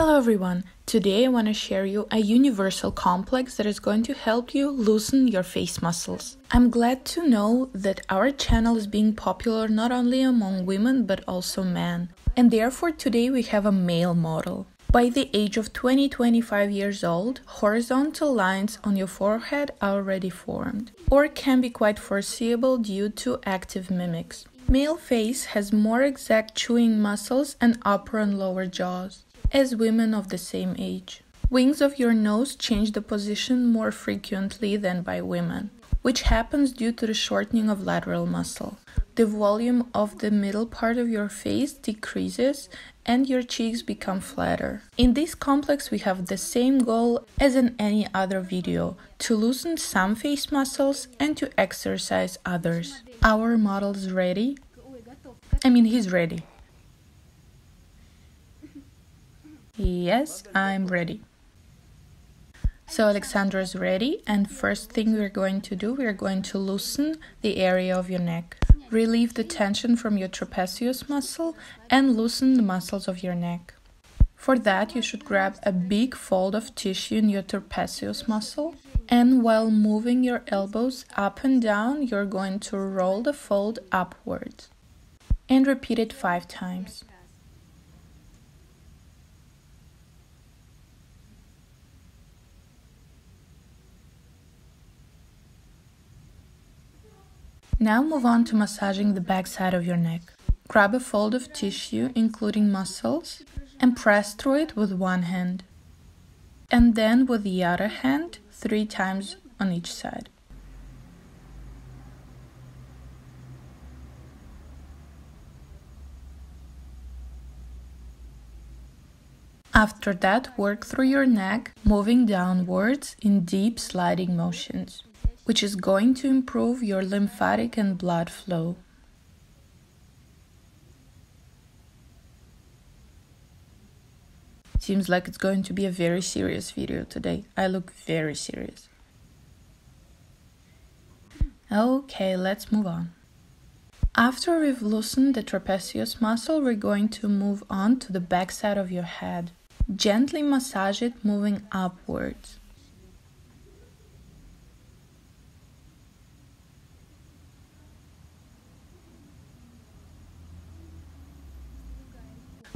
Hello everyone! Today I want to share you a universal complex that is going to help you loosen your face muscles. I'm glad to know that our channel is being popular not only among women but also men. And therefore today we have a male model. By the age of 20-25 years old, horizontal lines on your forehead are already formed, or can be quite foreseeable due to active mimics. Male face has more exact chewing muscles and upper and lower jaws, as women of the same age. Wings of your nose change the position more frequently than by women, which happens due to the shortening of lateral muscle. The volume of the middle part of your face decreases and your cheeks become flatter. In this complex we have the same goal as in any other video, to loosen some face muscles and to exercise others. Our model's ready. He's ready. Yes, I'm ready. So Alexandra is ready, and first thing we're going to do, we're going to loosen the area of your neck. Relieve the tension from your trapezius muscle and loosen the muscles of your neck. For that, you should grab a big fold of tissue in your trapezius muscle, and while moving your elbows up and down, you're going to roll the fold upwards. And repeat it 5 times. Now move on to massaging the back side of your neck. Grab a fold of tissue, including muscles, and press through it with one hand. And then with the other hand, 3 times on each side. After that, work through your neck, moving downwards in deep sliding motions, which is going to improve your lymphatic and blood flow. Seems like it's going to be a very serious video today. I look very serious. Okay, let's move on. After we've loosened the trapezius muscle, we're going to move on to the back side of your head. Gently massage it, moving upwards.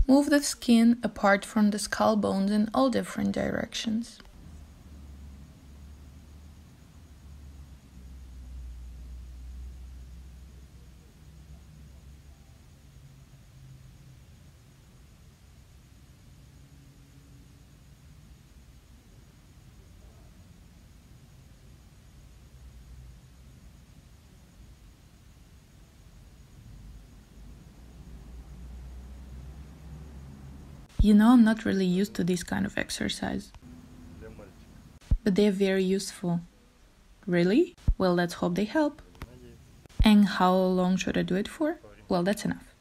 Move the skin apart from the skull bones in all different directions. You know, I'm not really used to this kind of exercise, but they're very useful. Really? Well, let's hope they help. And how long should I do it for? Well, that's enough.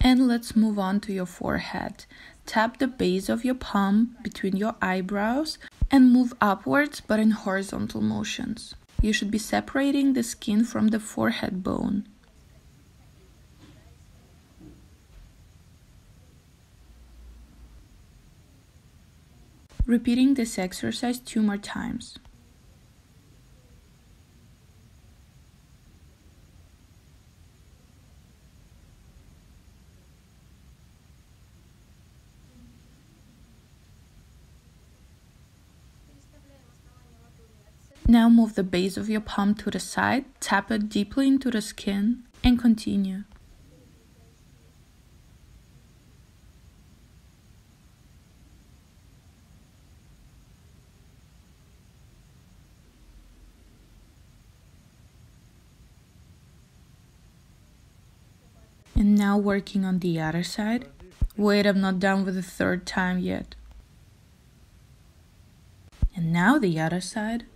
And let's move on to your forehead. Tap the base of your palm between your eyebrows and move upwards, but in horizontal motions. You should be separating the skin from the forehead bone. Repeating this exercise 2 more times. Now move the base of your palm to the side, tap it deeply into the skin, and continue. And now working on the other side. Wait, I'm not done with the 3rd time yet. And now the other side.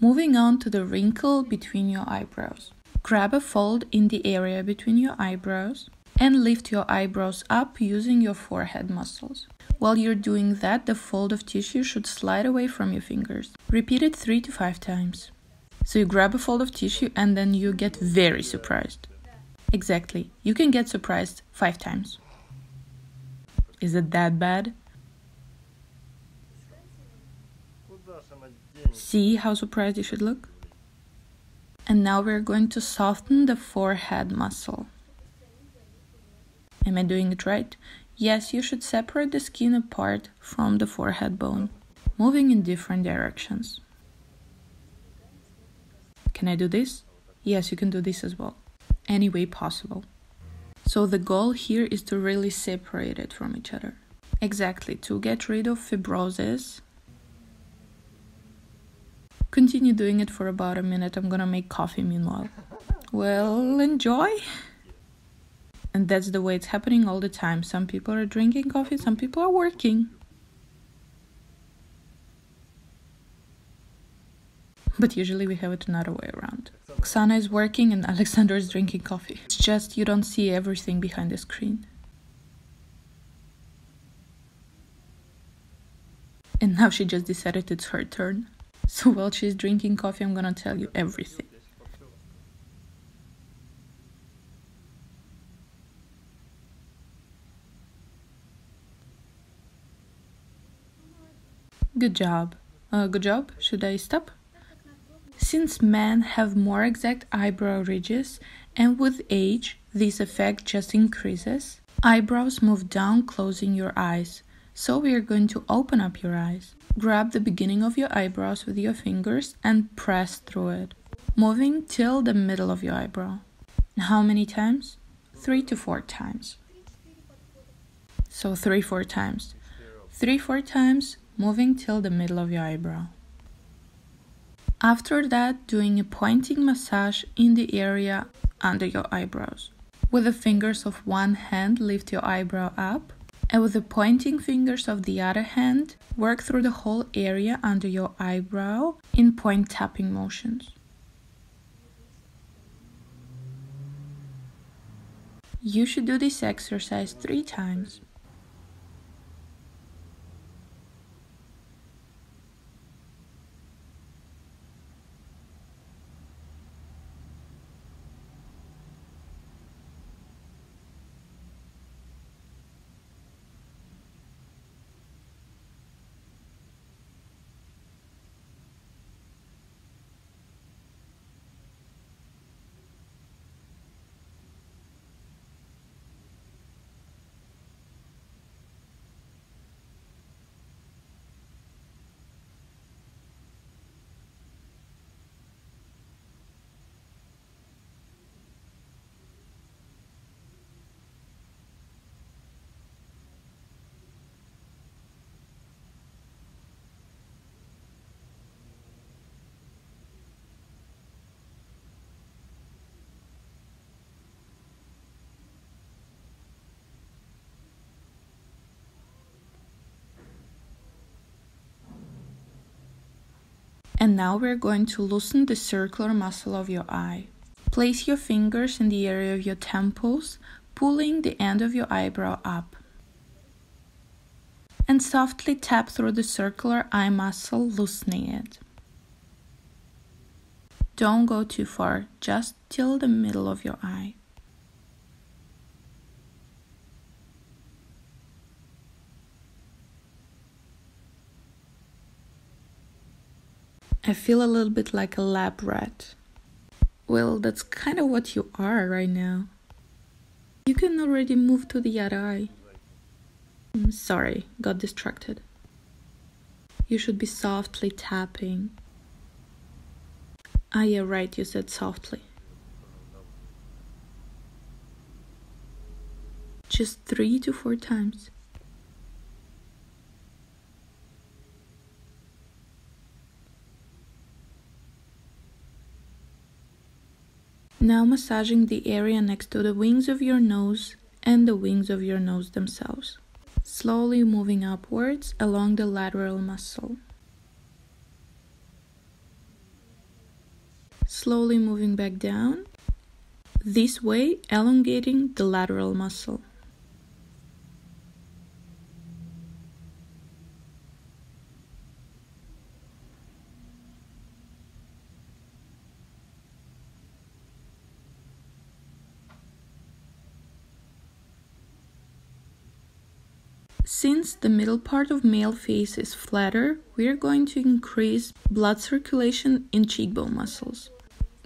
Moving on to the wrinkle between your eyebrows. Grab a fold in the area between your eyebrows and lift your eyebrows up using your forehead muscles. While you're doing that, the fold of tissue should slide away from your fingers. Repeat it 3 to 5 times. So you grab a fold of tissue and then you get very surprised. Exactly, you can get surprised 5 times. Is it that bad? See how surprised you should look? And now we're going to soften the forehead muscle. Am I doing it right? Yes, you should separate the skin apart from the forehead bone, moving in different directions. Can I do this? Yes, you can do this as well. Any way possible. So the goal here is to really separate it from each other. Exactly, to get rid of fibrosis. Continue doing it for about a minute. I'm gonna make coffee meanwhile. Well, enjoy! And that's the way it's happening all the time. Some people are drinking coffee, some people are working. But usually we have it another way around. Oksana is working and Alexander is drinking coffee. It's just you don't see everything behind the screen. And now she just decided it's her turn. So while she's drinking coffee, I'm gonna tell you everything. Good job. Good job? Should I stop? Since men have more exact eyebrow ridges, and with age, this effect just increases, eyebrows move down, closing your eyes. So we are going to open up your eyes. Grab the beginning of your eyebrows with your fingers and press through it, moving till the middle of your eyebrow. How many times? 3 to 4 times. So 3-4 times. 3-4 times, moving till the middle of your eyebrow. After that, doing a pointing massage in the area under your eyebrows. With the fingers of one hand, lift your eyebrow up. And with the pointing fingers of the other hand, work through the whole area under your eyebrow in point tapping motions. You should do this exercise 3 times. And now we're going to loosen the circular muscle of your eye. Place your fingers in the area of your temples, pulling the end of your eyebrow up. And softly tap through the circular eye muscle, loosening it. Don't go too far, just till the middle of your eye. I feel a little bit like a lab rat. Well, that's kind of what you are right now. You can already move to the other eye. I'm sorry, got distracted. You should be softly tapping. Ah, yeah, right, you said softly. Just 3 to 4 times. Now massaging the area next to the wings of your nose and the wings of your nose themselves. Slowly moving upwards along the lateral muscle. Slowly moving back down this way, elongating the lateral muscle. Since the middle part of male face is flatter, we are going to increase blood circulation in cheekbone muscles.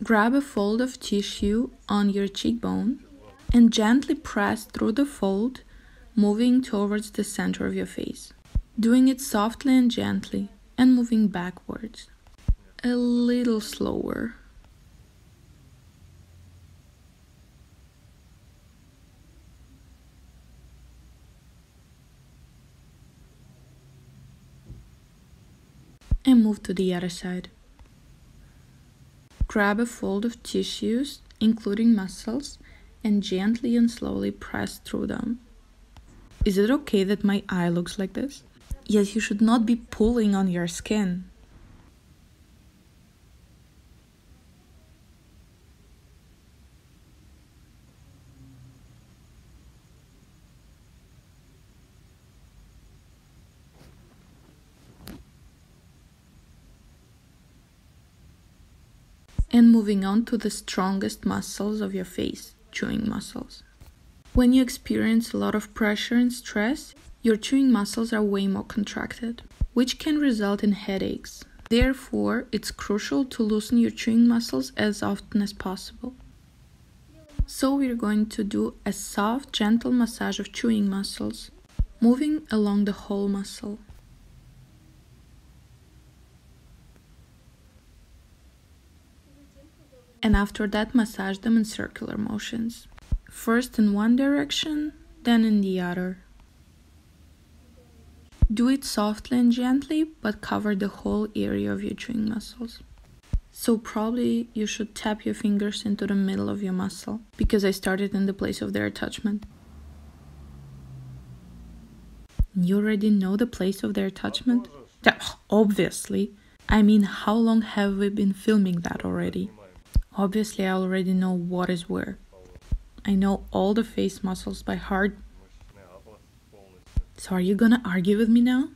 Grab a fold of tissue on your cheekbone and gently press through the fold, moving towards the center of your face. Doing it softly and gently and moving backwards. A little slower. And move to the other side. Grab a fold of tissues, including muscles, and gently and slowly press through them. Is it okay that my eye looks like this? Yes, you should not be pulling on your skin. And moving on to the strongest muscles of your face, chewing muscles. When you experience a lot of pressure and stress, your chewing muscles are way more contracted, which can result in headaches. Therefore, it's crucial to loosen your chewing muscles as often as possible. So we're going to do a soft, gentle massage of chewing muscles, moving along the whole muscle. And after that, massage them in circular motions. First in one direction, then in the other. Do it softly and gently, but cover the whole area of your chewing muscles. So probably you should tap your fingers into the middle of your muscle, because I started in the place of their attachment. You already know the place of their attachment? Obviously. I mean, how long have we been filming that already? Obviously, I already know what is where. I know all the face muscles by heart. So are you gonna argue with me now?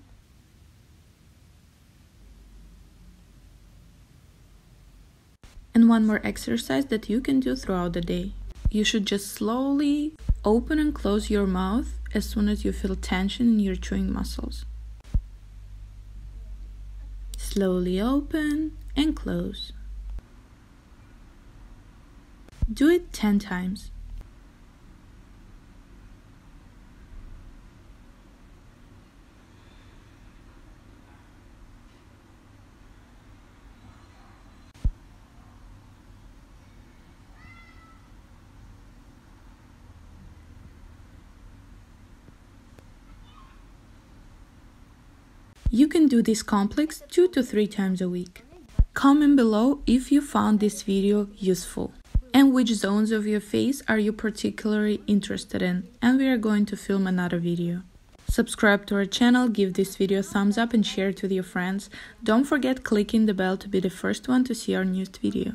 And one more exercise that you can do throughout the day. You should just slowly open and close your mouth as soon as you feel tension in your chewing muscles. Slowly open and close. Do it 10 times. You can do this complex 2 to 3 times a week. Comment below if you found this video useful. And which zones of your face are you particularly interested in, and we are going to film another video. Subscribe to our channel, give this video a thumbs up and share it with your friends. Don't forget clicking the bell to be the first one to see our newest video.